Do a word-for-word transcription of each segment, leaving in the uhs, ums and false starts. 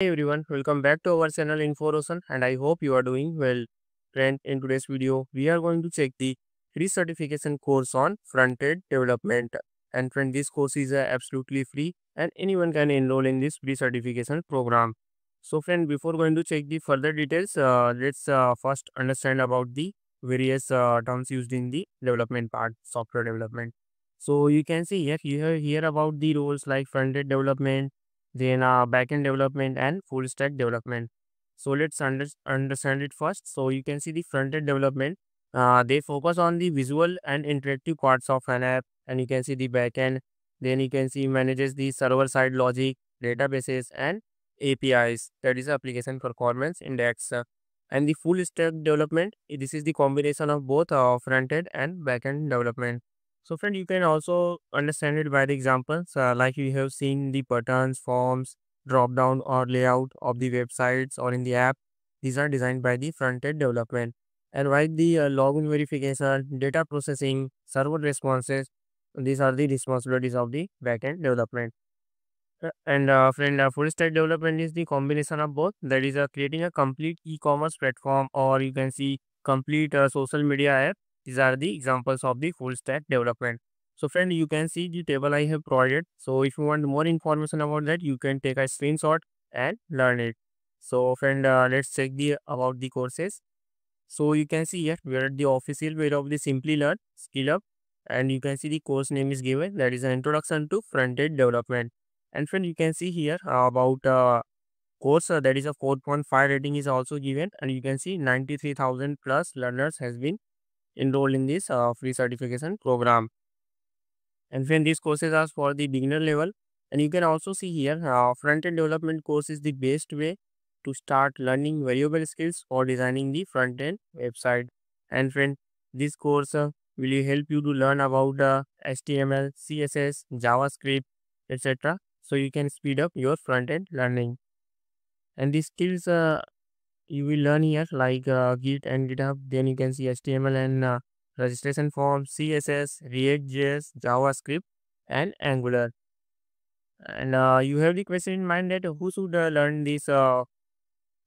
Hey everyone, welcome back to our channel InfoRoshan, and I hope you are doing well. Friend, in today's video, we are going to check the free certification course on front-end development. And friend, this course is uh, absolutely free and anyone can enroll in this free certification program. So friend, before going to check the further details, uh, let's uh, first understand about the various uh, terms used in the development part, software development. So you can see here, you hear about the roles like front-end development, then uh, backend development and full stack development. So let's under understand it first. So you can see the front end development. Uh, they focus on the visual and interactive parts of an app, and you can see the backend. Then you can see manages the server side logic, databases and A P Is. That is application performance index. And the full stack development. This is the combination of both uh, front end and backend development. So friend, you can also understand it by the examples uh, like you have seen the buttons, forms, drop down or layout of the websites or in the app. These are designed by the front end development. And while the uh, login verification, data processing, server responses, these are the responsibilities of the backend development. Uh, and uh, friend, uh, full stack development is the combination of both. That is uh, creating a complete e-commerce platform, or you can see complete uh, social media app. These are the examples of the full stack development. So friend, you can see the table I have provided. So if you want more information about that, you can take a screenshot and learn it. So friend, uh, let's check the about the courses. So you can see here, we are at the official web of the SimpliLearn, Skill Up, and you can see the course name is given. That is an introduction to front-end development. And friend, you can see here uh, about uh, course uh, that is a four point five rating is also given, and you can see ninety-three thousand plus learners has been enrolled in this uh, free certification program. And friend, these courses are for the beginner level, and you can also see here uh, front-end development course is the best way to start learning variable skills for designing the front-end website. And friend, this course uh, will help you to learn about uh, H T M L, C S S, JavaScript, et cetera. So you can speed up your front-end learning. And these skills uh, you will learn here like uh, Git and Github. Then you can see H T M L and uh, registration forms, C S S, React J S, JavaScript and Angular. And uh, you have the question in mind that who should uh, learn this uh,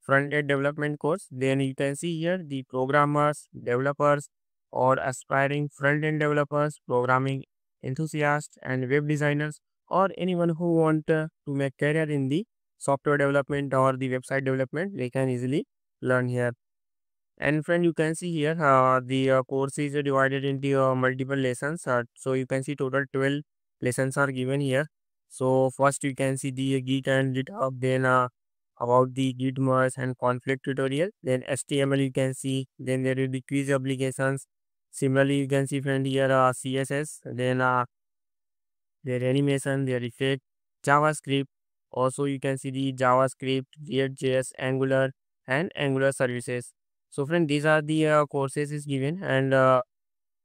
front-end development course. Then you can see here the programmers, developers or aspiring front-end developers, programming enthusiasts and web designers, or anyone who want uh, to make career in the software development or the website development. They can easily learn here. And friend, you can see here uh, the uh, course is uh, divided into uh, multiple lessons. Uh, so you can see total twelve lessons are given here. So first you can see the uh, Git and GitHub, then uh, about the Git merge and conflict tutorial, then H T M L you can see, then there will be quiz applications. Similarly, you can see friend here uh, C S S, then uh, their animation, their effect, JavaScript. Also, you can see the JavaScript, React J S, Angular, and Angular services. So, friend, these are the uh, courses is given, and uh,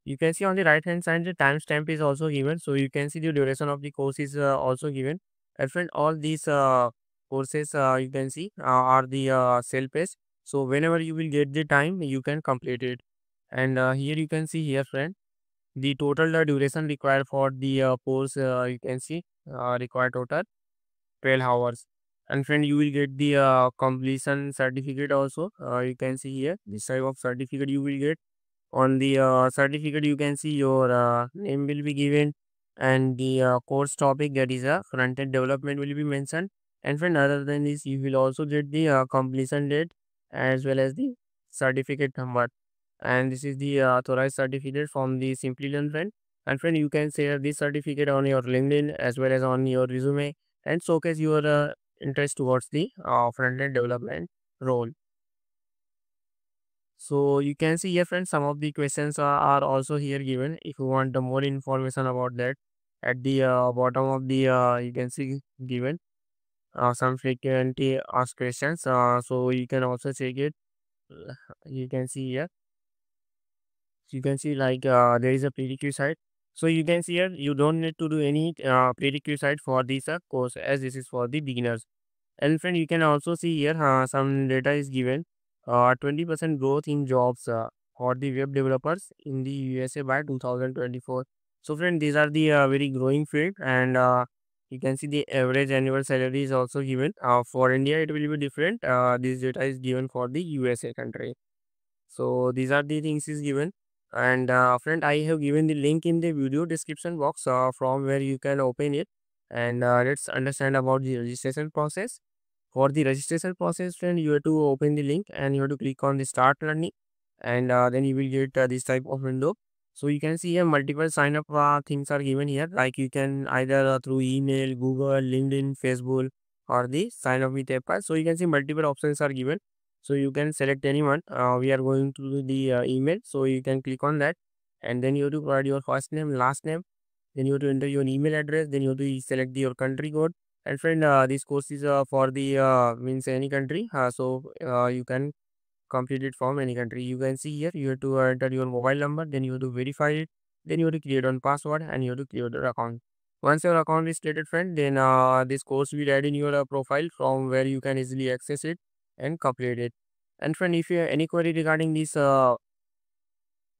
you can see on the right hand side the timestamp is also given. So, you can see the duration of the course is uh, also given. And friend, all these uh, courses uh, you can see uh, are the uh, self-paced. So, whenever you will get the time, you can complete it. And uh, here you can see here, friend, the total uh, duration required for the uh, course. Uh, you can see uh, required total twelve hours. And friend, you will get the uh, completion certificate also. Uh, you can see here this type of certificate you will get. On the uh, certificate you can see your uh, name will be given, and the uh, course topic, that is a uh, front-end development, will be mentioned. And friend, other than this, you will also get the uh, completion date as well as the certificate number. And this is the uh, authorized certificate from the SimpliLearn, friend. And friend, you can share this certificate on your LinkedIn as well as on your resume, and showcase your uh, interest towards the uh, front-end development role. So you can see here, friends, some of the questions are, are also here given. If you want uh, more information about that, at the uh, bottom of the uh, you can see given uh, some frequently asked questions. Uh, so you can also check it. You can see here. You can see like uh, there is a prerequisite. So you can see here, you don't need to do any uh, prerequisite for this uh, course, as this is for the beginners. And friend, you can also see here uh, some data is given. twenty percent uh, growth in jobs uh, for the web developers in the U S A by two thousand twenty-four. So friend, these are the uh, very growing field, and uh, You can see the average annual salary is also given. Uh, for India, it will be different. Uh, this data is given for the U S A country. So these are the things is given. And uh, friend, I have given the link in the video description box uh, from where you can open it. And uh, let's understand about the registration process. For the registration process, friend, you have to open the link and you have to click on the start learning. And uh, then you will get uh, this type of window. So you can see here multiple sign up uh, things are given here, like you can either uh, through email, Google, LinkedIn, Facebook, or the sign up with app. So you can see multiple options are given. So you can select anyone. Uh, we are going to the uh, email. So you can click on that. And then you have to provide your first name, last name. Then you have to enter your email address. Then you have to select the, your country code. And friend, uh, this course is uh, for the uh, means any country. Uh, so uh, you can complete it from any country. You can see here you have to enter your mobile number, then you have to verify it, then you have to create one password, and you have to create your account. Once your account is created, friend, then uh, this course will add in your uh, profile from where you can easily access it and complete it. And friend, if you have any query regarding this uh,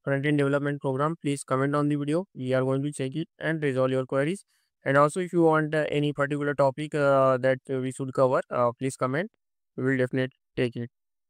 front-end development program, please comment on the video. We are going to check it and resolve your queries. And also, if you want uh, any particular topic uh, that we should cover, uh, please comment. We will definitely take it.